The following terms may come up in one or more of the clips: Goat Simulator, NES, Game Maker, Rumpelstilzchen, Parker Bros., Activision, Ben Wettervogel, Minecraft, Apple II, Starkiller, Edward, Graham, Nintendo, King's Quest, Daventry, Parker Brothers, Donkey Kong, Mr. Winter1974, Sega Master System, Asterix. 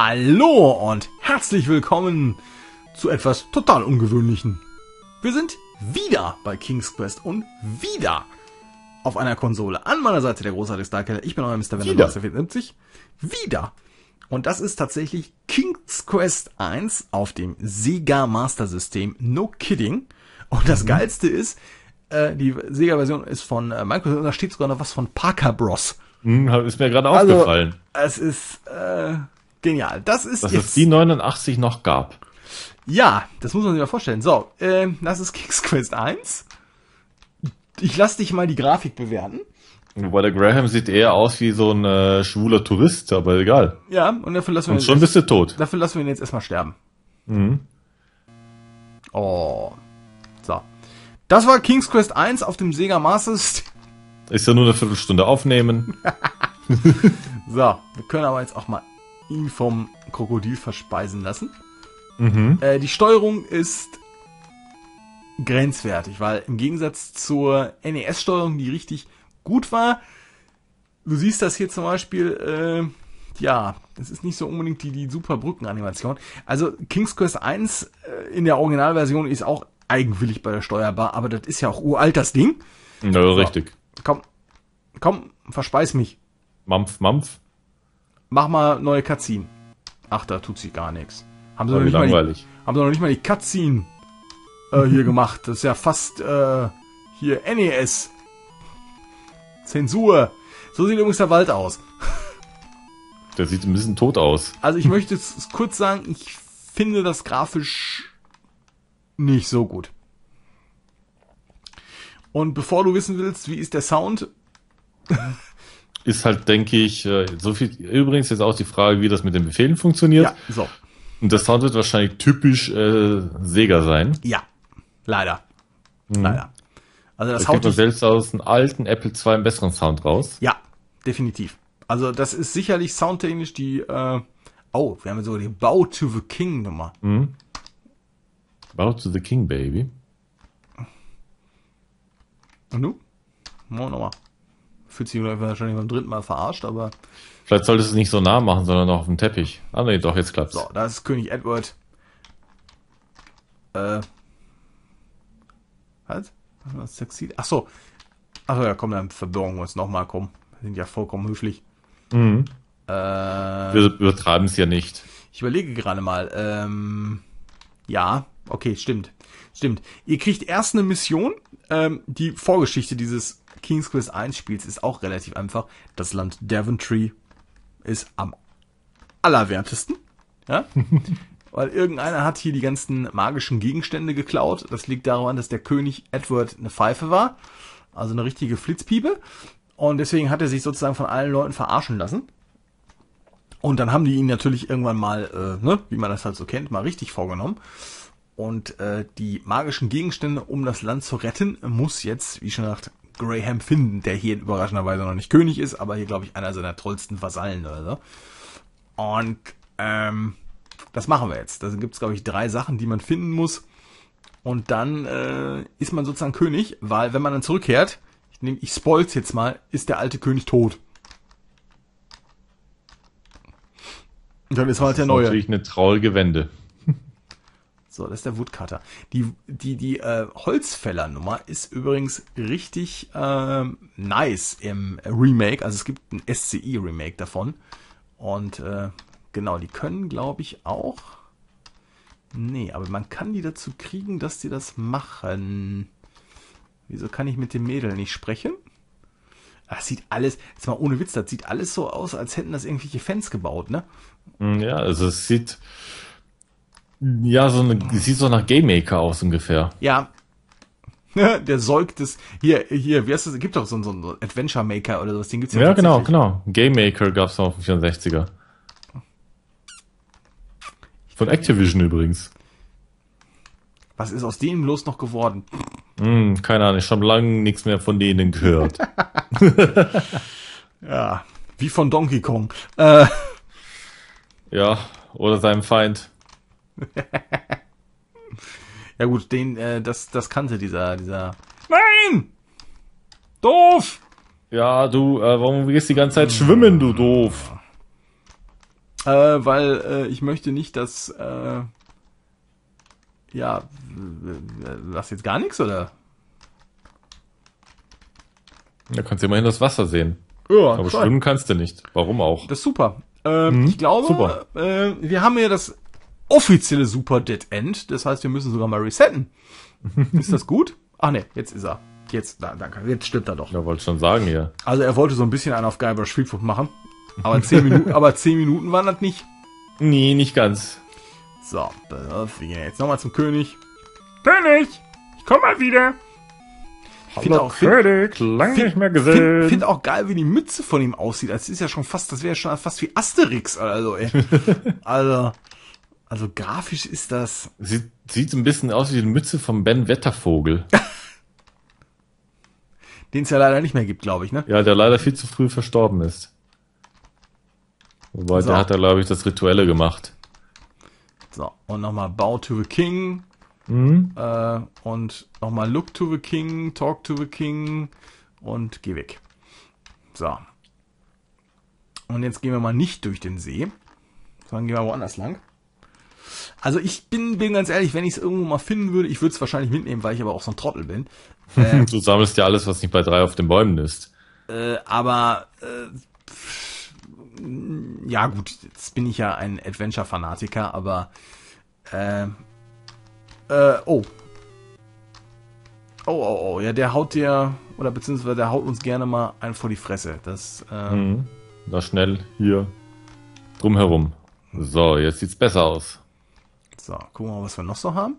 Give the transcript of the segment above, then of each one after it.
Hallo und herzlich willkommen zu etwas total Ungewöhnlichen. Wir sind wieder bei King's Quest und wieder auf einer Konsole. An meiner Seite der großartige Starkiller, ich bin euer Mr. Winter1974. Wieder! Und das ist tatsächlich King's Quest 1 auf dem Sega Master System. No kidding. Und das Geilste ist, die Sega-Version ist von Minecraft und da steht sogar noch was von Parker Bros. Ist mir gerade aufgefallen. Es ist genial. Das ist dass es die 89 noch gab. Ja, das muss man sich mal vorstellen. So, das ist King's Quest 1. Ich lasse dich mal die Grafik bewerten. Wobei der Graham sieht eher aus wie so ein schwuler Tourist, aber egal. Ja, und dafür lassen wir ihn schon ein bisschen tot. Dafür lassen wir ihn jetzt erstmal sterben. Mhm. Oh. So. Das war King's Quest 1 auf dem Sega Master System. Ist ja nur eine Viertelstunde aufnehmen. So, wir können aber jetzt auch mal ihn vom Krokodil verspeisen lassen. Mhm. Die Steuerung ist grenzwertig, weil im Gegensatz zur NES-Steuerung, die richtig gut war, du siehst das hier zum Beispiel, ja, es ist nicht so unbedingt die super Brückenanimation. Also King's Quest 1 in der Originalversion ist auch eigenwillig bei der Steuerbar, aber das ist ja auch uralt, das Ding. Ja, so. Richtig. Komm, komm, verspeis mich. Mampf, mampf. Mach mal neue Cutscene. Ach, da tut sie gar nichts. Haben sie noch nicht langweilig. Haben sie noch nicht mal die Cutscene hier gemacht. Das ist ja fast hier NES. Zensur. So sieht übrigens der Wald aus. Der sieht ein bisschen tot aus. Also ich möchte es kurz sagen, ich finde das grafisch nicht so gut. Und bevor du wissen willst, wie ist der Sound? Ist halt, denke ich, so viel. Übrigens jetzt auch die Frage, wie das mit den Befehlen funktioniert. Ja, so. Und der Sound wird wahrscheinlich typisch Sega sein. Ja, leider. Mhm. Leider. Also das haut selbst aus einem alten Apple II einen besseren Sound raus. Ja, definitiv. Also das ist sicherlich soundtechnisch die. Oh, wir haben so die Bow to the King Nummer. Mhm. Bow to the King, baby. Und du? No, nochmal. Fühlt sich wahrscheinlich beim dritten Mal verarscht, aber... Vielleicht solltest du es nicht so nah machen, sondern auch auf dem Teppich. Ah ne, doch, jetzt klappt's. So, da ist König Edward. Was? Was sexy? Achso. Achso, ja komm, dann verbürgen wir uns nochmal, komm. Wir sind ja vollkommen höflich. Mhm. Wir übertreiben es ja nicht. Ich überlege gerade mal, ja, okay, stimmt. Stimmt. Ihr kriegt erst eine Mission. Die Vorgeschichte dieses King's Quest 1 Spiels ist auch relativ einfach. Das Land Daventry ist am allerwertesten. Ja? Weil irgendeiner hat hier die ganzen magischen Gegenstände geklaut. Das liegt daran, dass der König Edward eine Pfeife war. Also eine richtige Flitzpiepe. Und deswegen hat er sich sozusagen von allen Leuten verarschen lassen. Und dann haben die ihn natürlich irgendwann mal, ne, wie man das halt so kennt, mal richtig vorgenommen. Und die magischen Gegenstände, um das Land zu retten, muss jetzt, wie schon gesagt, Graham finden, der hier überraschenderweise noch nicht König ist, aber hier, glaube ich, einer seiner tollsten Vasallen oder so. Und das machen wir jetzt. Da gibt es, glaube ich, 3 Sachen, die man finden muss. Und dann ist man sozusagen König, weil wenn man dann zurückkehrt, ich spoil's jetzt mal, ist der alte König tot. Und dann ist halt der neue. Das ist natürlich eine traurige Wende. So, das ist der Woodcutter. Die Holzfäller-Nummer ist übrigens richtig nice im Remake. Also es gibt ein SCI-Remake davon. Und genau, die können, glaube ich, auch... Nee, aber man kann die dazu kriegen, dass die das machen. Wieso kann ich mit dem Mädel nicht sprechen? Das sieht alles... Jetzt mal ohne Witz, das sieht alles so aus, als hätten das irgendwelche Fans gebaut, ne? Ja, also es sieht... Ja, sieht so nach Game Maker aus ungefähr. Ja. Der säugt es. Hier, wie heißt das? Gibt doch so einen Adventure Maker oder sowas. Den gibt's ja. Ja, genau. Game Maker gab's noch auf dem 64er. Von Activision übrigens. Was ist aus denen bloß noch geworden? Keine Ahnung, ich habe lange nichts mehr von denen gehört. Ja, wie von Donkey Kong. Ja, oder seinem Feind. Ja gut, das kannte dieser... Nein! Doof! Ja, du, warum gehst du die ganze Zeit schwimmen, du doof? weil ich möchte nicht, dass ja, was jetzt gar nichts, oder? Da kannst du immerhin das Wasser sehen. Ja, aber schwimmen kannst du nicht. Warum auch? Das ist super. Ich glaube, super. Wir haben ja das offizielle Super Dead End. Das heißt, wir müssen sogar mal resetten. Ist das gut? Ach ne, jetzt ist er. Jetzt, da, danke. Jetzt stimmt er doch. Ja, wollte schon sagen, ja. Also er wollte so ein bisschen einen auf Geiber Spielfunk machen. Aber 10 Minuten, aber 10 Minuten waren das nicht. Nee, nicht ganz. So, wir gehen jetzt nochmal zum König. König! Ich komm mal wieder! Ich finde auch geil, wie die Mütze von ihm aussieht. Das ist ja schon fast, das wäre schon fast wie Asterix oder so, ey. Also grafisch ist das. Sieht ein bisschen aus wie die Mütze von Ben Wettervogel. Den es ja leider nicht mehr gibt, glaube ich, ne? Ja, der leider viel zu früh verstorben ist. Wobei, so. Der hat da, glaube ich, das Rituelle gemacht. So, und nochmal Bow to the King. Mhm. Und nochmal Look to the King, Talk to the King und geh weg. So. Und jetzt gehen wir mal nicht durch den See, sondern gehen wir woanders lang. Also ich bin ganz ehrlich, wenn ich es irgendwo mal finden würde, ich würde es wahrscheinlich mitnehmen, weil ich aber auch so ein Trottel bin. Du sammelst ja alles, was nicht bei 3 auf den Bäumen ist. Ja gut, jetzt bin ich ja ein Adventure-Fanatiker, aber oh, ja, der haut dir, oder beziehungsweise der haut uns gerne mal einen vor die Fresse. Das, da schnell hier drumherum. So, jetzt sieht's besser aus. So, gucken wir mal, was wir noch so haben.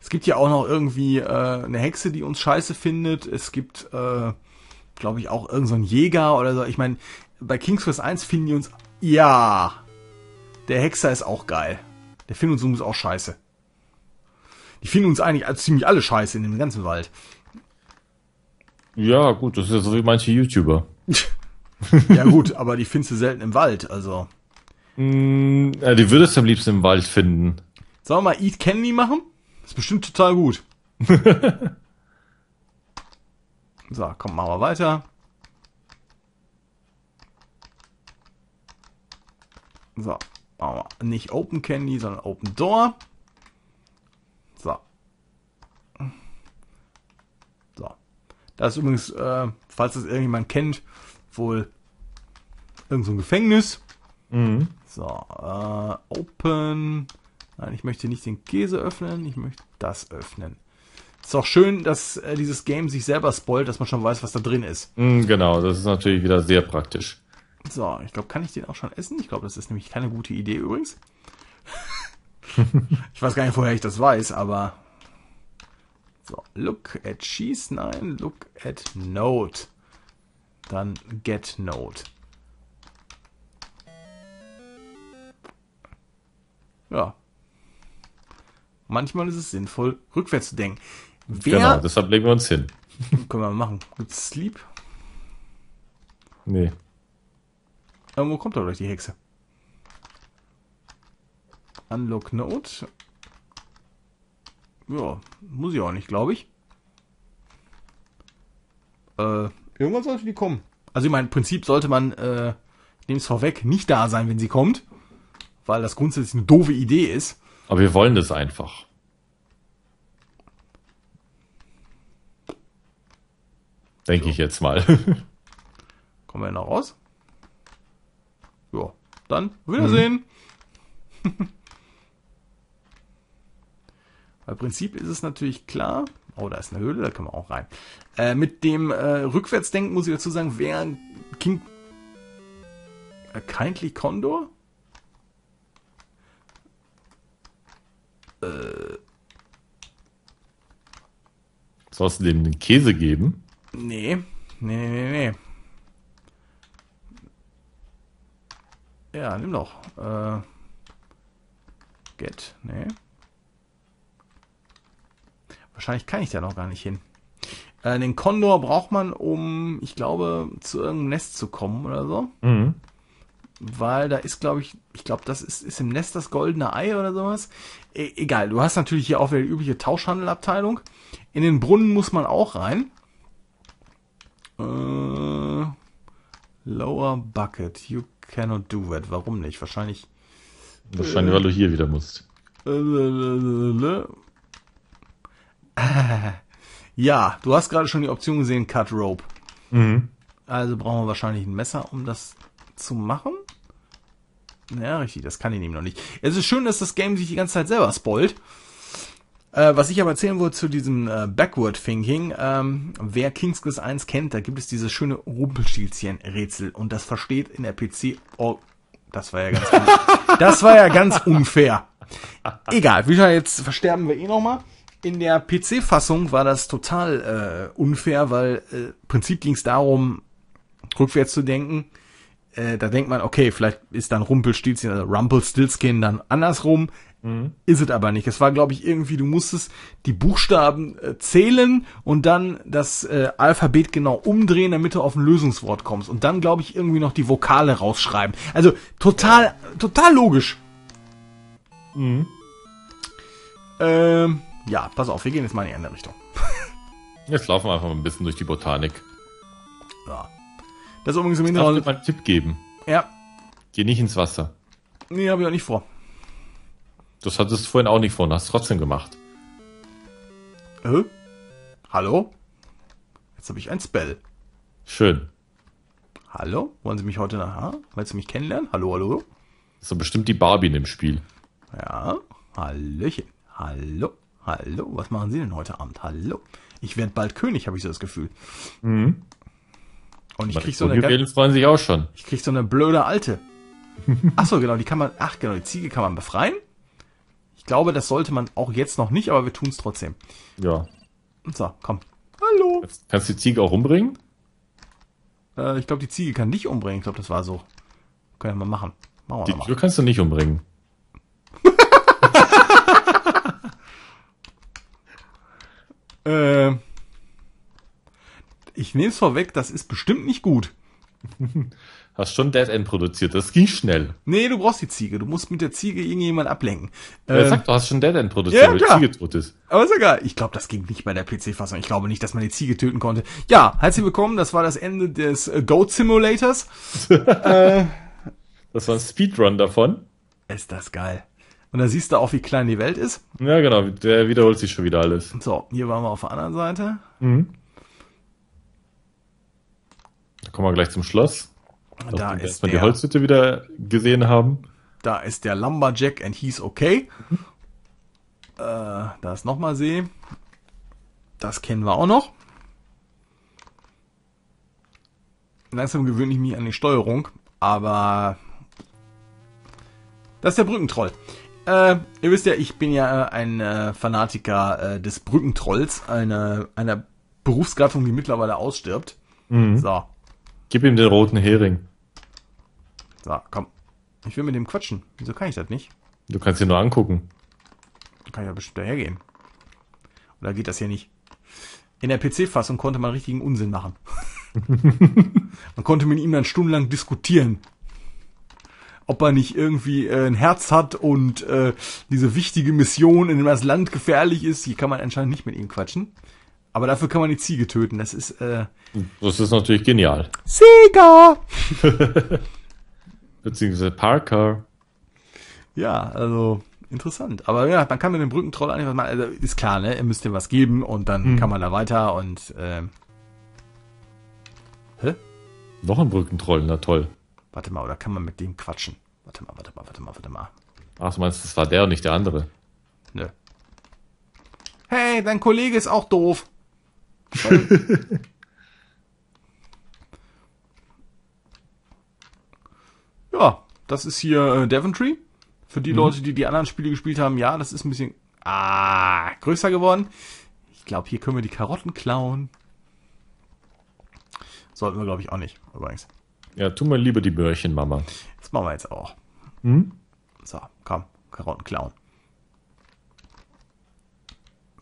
Es gibt ja auch noch irgendwie eine Hexe, die uns scheiße findet. Es gibt, glaube ich, auch irgend so einen Jäger oder so. Ich meine, bei King's Quest 1 finden die uns... Ja! Der Hexer ist auch geil. Der findet uns auch scheiße. Die finden uns eigentlich ziemlich alle scheiße in dem ganzen Wald. Ja, gut, das ist ja so wie manche YouTuber. Ja gut, aber die findest du selten im Wald, also... ja, die würdest du am liebsten im Wald finden. Sollen wir mal Eat Candy machen? Ist bestimmt total gut. So, komm, machen wir weiter. So, machen wir nicht Open Candy, sondern Open Door. So. So. Das ist übrigens, falls das irgendjemand kennt, wohl irgend so ein Gefängnis. Mhm. So, Open... Nein, ich möchte nicht den Käse öffnen, ich möchte das öffnen. Ist auch schön, dass dieses Game sich selber spoilt, dass man schon weiß, was da drin ist. Genau, das ist natürlich wieder sehr praktisch. So, ich glaube, kann ich den auch schon essen? Ich glaube, das ist nämlich keine gute Idee übrigens. Ich weiß gar nicht, woher ich das weiß, aber... So, look at cheese, nein, look at note. Dann get note. Ja. Manchmal ist es sinnvoll, rückwärts zu denken. Genau, deshalb legen wir uns hin. Können wir machen. Gibt's Sleep? Nee. Irgendwo kommt da gleich die Hexe. Unlock Note. Ja, muss ich auch nicht, glaube ich. Irgendwann sollte die kommen. Also ich meine, im Prinzip sollte man, nehm's vorweg, nicht da sein, wenn sie kommt. Weil das grundsätzlich eine doofe Idee ist. Aber wir wollen das einfach. Denke ich jetzt mal. Kommen wir noch raus? Ja, dann Wiedersehen. Im Prinzip ist es natürlich klar. Oh, da ist eine Höhle, da können wir auch rein. Mit dem Rückwärtsdenken muss ich dazu sagen, wer King... Kindly Condor? Sollst du dem den Käse geben? Nee. Nee. Ja, nimm doch. Get. Nee. Wahrscheinlich kann ich da noch gar nicht hin. Den Kondor braucht man, um, ich glaube, zu irgendeinem Nest zu kommen oder so. Mhm. Weil da ist, glaube ich, das ist im Nest das goldene Ei oder sowas. Egal, du hast natürlich hier auch wieder die übliche Tauschhandelabteilung. In den Brunnen muss man auch rein. Lower Bucket, you cannot do that. Warum nicht? Wahrscheinlich Wahrscheinlich, weil du hier wieder musst. Ja, du hast gerade schon die Option gesehen, Cut Rope. Mhm. Also brauchen wir wahrscheinlich ein Messer, um das zu machen. Ja, richtig, das kann ich nämlich noch nicht. Es ist schön, dass das Game sich die ganze Zeit selber spoilt. Was ich aber erzählen wollte zu diesem Backward Thinking, wer King's Quest 1 kennt, da gibt es dieses schöne Rumpelstilzchen-Rätsel und das versteht in der PC... Oh, das war ja ganz das war ja ganz unfair. Egal, wie schon, jetzt versterben wir eh nochmal. In der PC-Fassung war das total unfair, weil im Prinzip ging es darum, rückwärts zu denken. Da denkt man, okay, vielleicht ist dann Rumpelstilzchen, also Rumpelstilzchen dann andersrum. Mhm. Ist es aber nicht. Es war, glaube ich, irgendwie, du musstest die Buchstaben zählen und dann das Alphabet genau umdrehen, damit du auf ein Lösungswort kommst. Und dann, glaube ich, irgendwie noch die Vokale rausschreiben. Also total logisch. Mhm. Ja, pass auf, wir gehen jetzt mal in die andere Richtung. Jetzt laufen wir einfach mal ein bisschen durch die Botanik. Ja. Das ist übrigens im Hintergrund. Ich darf dir mal einen Tipp geben. Ja. Geh nicht ins Wasser. Nee, habe ich auch nicht vor. Das hattest du vorhin auch nicht vor und hast es trotzdem gemacht. Hallo? Jetzt habe ich ein Spell. Schön. Hallo? Wollen Sie mich heute nachher? Wollen Sie mich kennenlernen? Hallo, hallo? Das ist doch bestimmt die Barbie in dem Spiel. Ja. Hallöchen. Hallo, hallo. Was machen Sie denn heute Abend? Hallo. Ich werde bald König, habe ich so das Gefühl. Mhm. Und ich krieg so eine ganze, freuen sich auch schon. Ich krieg so eine blöde alte. Ach so, genau, die kann man, ach genau, die Ziege kann man befreien. Ich glaube, das sollte man auch jetzt noch nicht, aber wir tun es trotzdem. Ja. So, komm. Hallo. Kannst du die Ziege auch umbringen? Ich glaube, die Ziege kann dich umbringen. Ich glaube, das war so. Können wir mal machen. Machen wir die mal. Du kannst du nicht umbringen. Ich nehme es vorweg, das ist bestimmt nicht gut. Hast schon Dead End produziert, das ging schnell. Nee, du brauchst die Ziege, du musst mit der Ziege irgendjemand ablenken. Sag, du hast schon Dead End produziert, ja, weil die Ziege tot ist. Aber ist egal, ich glaube, das ging nicht bei der PC-Fassung. Ich glaube nicht, dass man die Ziege töten konnte. Ja, herzlich willkommen, das war das Ende des Goat Simulators. Das war ein Speedrun davon. Ist das geil. Und da siehst du auch, wie klein die Welt ist. Ja, genau, der wiederholt sich schon wieder alles. So, hier waren wir auf der anderen Seite. Mhm. Da kommen wir gleich zum Schloss. Da ist erstmal die Holzhütte wieder gesehen haben. Da ist der Lumberjack and he's okay. Mhm. Da ist nochmal See. Das kennen wir auch noch. Langsam gewöhne ich mich an die Steuerung, aber das ist der Brückentroll. Ihr wisst ja, ich bin ja ein Fanatiker des Brückentrolls, einer Berufsgattung, die mittlerweile ausstirbt. Mhm. So. Gib ihm den roten Hering. So, komm. Ich will mit dem quatschen. Wieso kann ich das nicht? Du kannst ihn nur angucken. Dann kann ich ja bestimmt dahergehen. Oder geht das hier nicht? In der PC-Fassung konnte man richtigen Unsinn machen. Man konnte mit ihm dann stundenlang diskutieren. Ob er nicht irgendwie ein Herz hat und diese wichtige Mission, in der das Land gefährlich ist. Hier kann man anscheinend nicht mit ihm quatschen. Aber dafür kann man die Ziege töten. Das ist das ist natürlich genial. Sega! Beziehungsweise Parker. Ja, also interessant. Aber ja, man kann mit dem Brückentroll eigentlich was machen. Also ist klar, ne? Ihr müsst ihm was geben und dann kann man da weiter und Noch ein Brückentroll, na toll. Warte mal, oder kann man mit dem quatschen? Warte mal. Ach, du meinst, das war der und nicht der andere? Nö. Hey, dein Kollege ist auch doof. Ja, das ist hier Daventry. Für die Leute, die die anderen Spiele gespielt haben, ja, das ist ein bisschen größer geworden. Ich glaube, hier können wir die Karotten klauen. Sollten wir, glaube ich, auch nicht, übrigens. Ja, tu mal lieber die Böhrchen, Mama. Das machen wir jetzt auch. Hm? So, komm, Karotten klauen.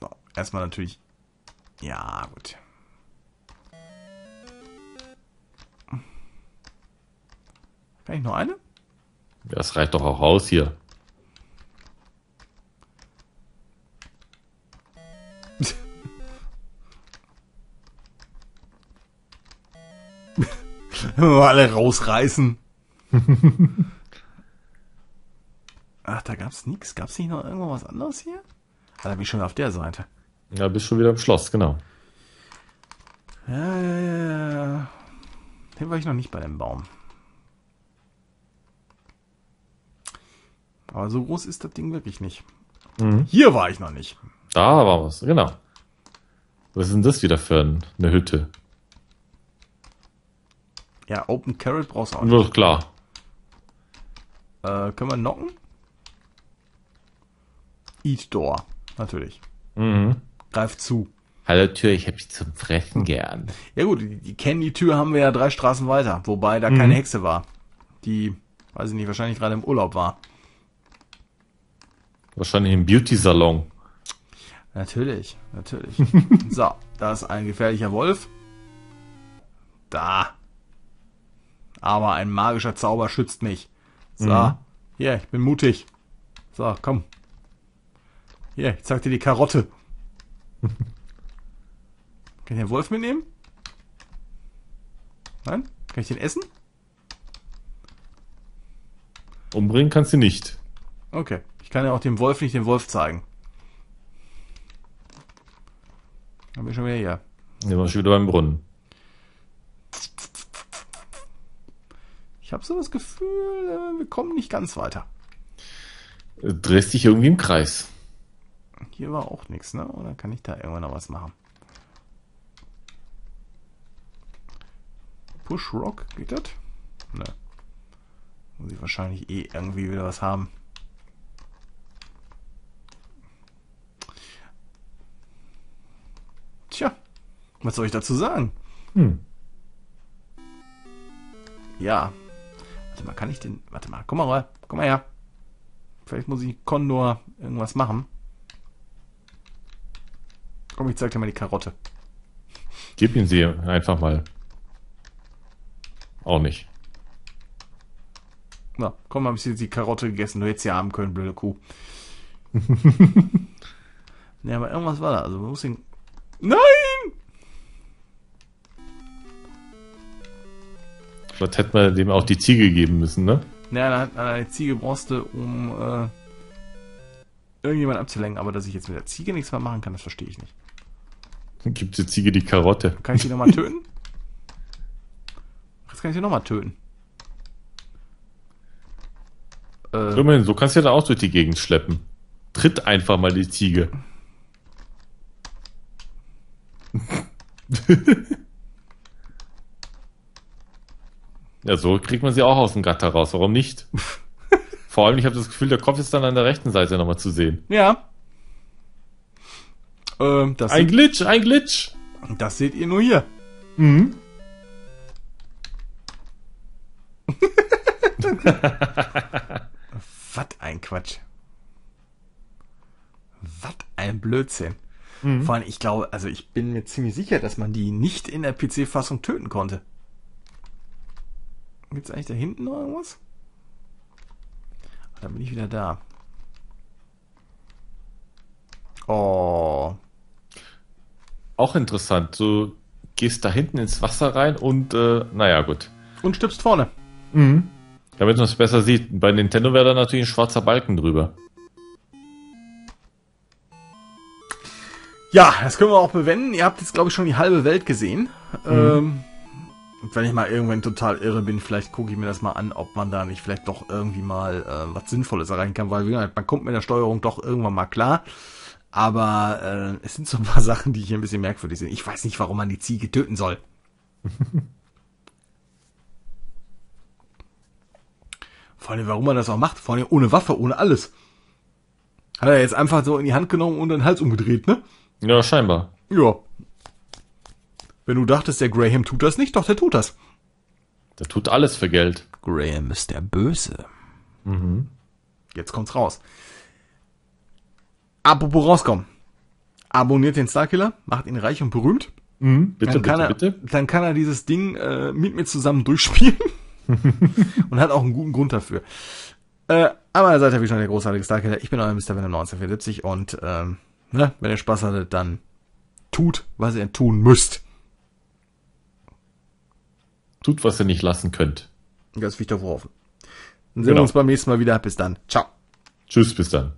So, erstmal natürlich. Ja, gut. Kann ich noch eine? Das reicht doch auch raus hier. Alle rausreißen. Ach, da gab's nichts. Gab's nicht noch irgendwo was anderes hier? Ah, da bin ich schon auf der Seite. Ja, bist schon wieder im Schloss, genau. Ja. Hier war ich noch nicht bei dem Baum. Aber so groß ist das Ding wirklich nicht. Mhm. Hier war ich noch nicht. Da war was, genau. Was ist denn das wieder für eine Hütte? Ja, Open Carrot brauchst du auch nicht. Nur klar. Können wir knocken? Eat Door, natürlich. Mhm. Greif zu. Hallo Tür, ich hab dich zum Fressen gern. Ja gut, die Candy-Tür haben wir ja 3 Straßen weiter, wobei da keine Hexe war. Die, weiß ich nicht, wahrscheinlich gerade im Urlaub war. Wahrscheinlich im Beauty-Salon. Natürlich, natürlich. So, da ist ein gefährlicher Wolf. Da. Aber ein magischer Zauber schützt mich. So, hier, ich bin mutig. So, komm. Hier, ich zeig dir die Karotte. Kann ich den Wolf mitnehmen? Nein? Kann ich den essen? Umbringen kannst du nicht. Okay. Ich kann ja auch dem Wolf nicht den Wolf zeigen. Dann bin ich schon wieder hier. Dann war ich schon wieder beim Brunnen. Ich habe so das Gefühl, wir kommen nicht ganz weiter. Du drehst dich irgendwie im Kreis. Hier war auch nichts, ne? Oder kann ich da irgendwann noch was machen? Push Rock, geht das? Ne. Muss ich wahrscheinlich eh irgendwie wieder was haben. Tja, was soll ich dazu sagen? Ja. Warte mal, kann ich den... Warte mal, komm mal her. Vielleicht muss ich Kondor irgendwas machen. Komm, ich zeig dir mal die Karotte. Gib ihn sie einfach mal. Auch nicht. Na, komm, hab ich jetzt die Karotte gegessen. Du hättest sie haben können, blöde Kuh. Ne, aber irgendwas war da. Also man muss ihn... Nein! Vielleicht hätte man dem auch die Ziege geben müssen, ne? Naja, eine Ziege brauchst du, um irgendjemanden abzulenken. Aber dass ich jetzt mit der Ziege nichts mehr machen kann, das verstehe ich nicht. Dann gibt die Ziege die Karotte. Kann ich die nochmal töten? Jetzt kann ich die nochmal töten. Immerhin, so kannst du ja da auch durch die Gegend schleppen. Tritt einfach mal die Ziege. Ja, so kriegt man sie auch aus dem Gatter raus. Warum nicht? Vor allem, ich habe das Gefühl, der Kopf ist dann an der rechten Seite nochmal zu sehen. Ja. Das ein Glitch, ein Glitch. Das seht ihr nur hier. Mhm. Was ein Quatsch. Was ein Blödsinn. Vor allem, ich glaube, also ich bin mir ziemlich sicher, dass man die nicht in der PC-Fassung töten konnte. Gibt's eigentlich da hinten noch irgendwas? Dann bin ich wieder da. Oh. Auch interessant. Du gehst da hinten ins Wasser rein und, naja, gut. Und stirbst vorne. Mhm. Damit man es besser sieht. Bei Nintendo wäre da natürlich ein schwarzer Balken drüber. Ja, das können wir auch bewenden. Ihr habt jetzt, glaube ich, schon die halbe Welt gesehen. Wenn ich mal irgendwann total irre bin, vielleicht gucke ich mir das mal an, ob man da nicht vielleicht doch irgendwie mal was Sinnvolles erreichen kann, weil man kommt mit der Steuerung doch irgendwann mal klar. Aber es sind so ein paar Sachen, die hier ein bisschen merkwürdig sind. Ich weiß nicht, warum man die Ziege töten soll. Vor allem, warum man das auch macht. Vor allem ohne Waffe, ohne alles. Hat er jetzt einfach so in die Hand genommen und den Hals umgedreht, ne? Ja, scheinbar. Ja. Wenn du dachtest, der Graham tut das nicht, doch, der tut das. Der tut alles für Geld. Graham ist der Böse. Mhm. Jetzt kommt's raus. Apropos rauskommen. Abonniert den Starkiller, macht ihn reich und berühmt. Mhm. Bitte, bitte, bitte. Dann kann er dieses Ding mit mir zusammen durchspielen. Und hat auch einen guten Grund dafür. An meiner Seite wie schon der großartige Starkiller. Ich bin euer Mr. Winter1974 und wenn ihr Spaß hattet, dann tut, was ihr tun müsst. Tut, was ihr nicht lassen könnt. Das will ich doch hoffen. Dann sehen wir uns beim nächsten Mal wieder. Bis dann. Ciao. Tschüss, bis dann.